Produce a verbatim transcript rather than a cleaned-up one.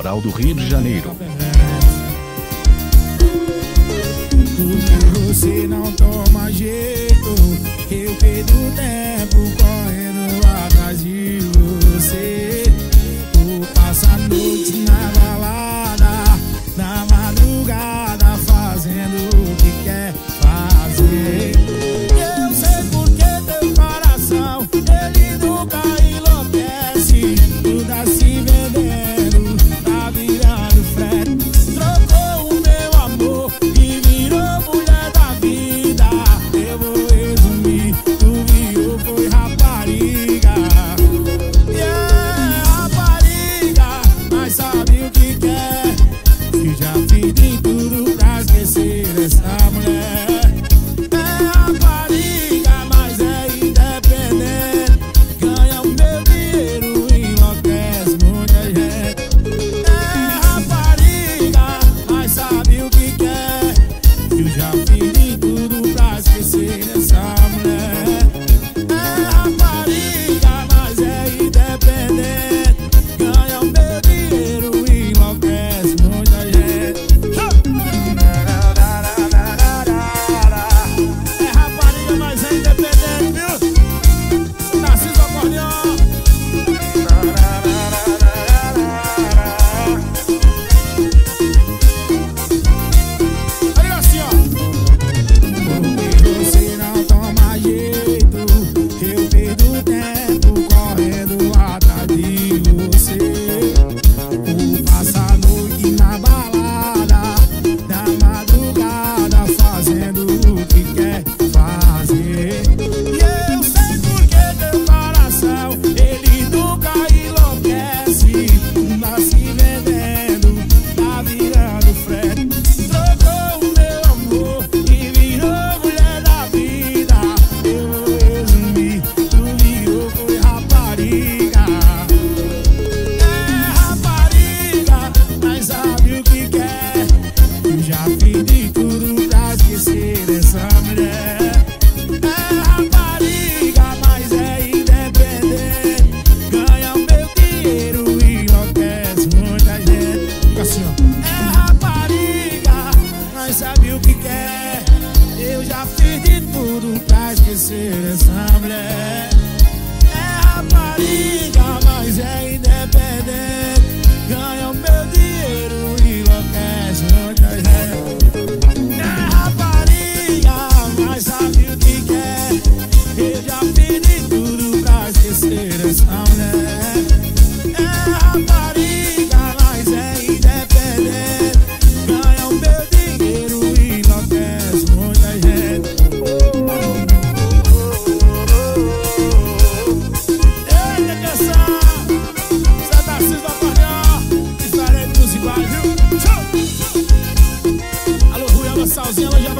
Litoral do Rio de Janeiro. Você não toma jeito, eu perdo tempo correndo atrás de você. Vou passar noite na balada, na madrugada fazendo o que quer fazer. Eu sei porque teu coração, ele nunca enlouquece. Tu tá se vendendo, tá virando frete. Trocou o meu amor e virou mulher da vida. Eu vou resumir, tu viu, foi rapariga. Yeah, rapariga, mas sabe o que quer. E já pedi tudo pra esquecer essa mulher. Salzinha, ela já vai.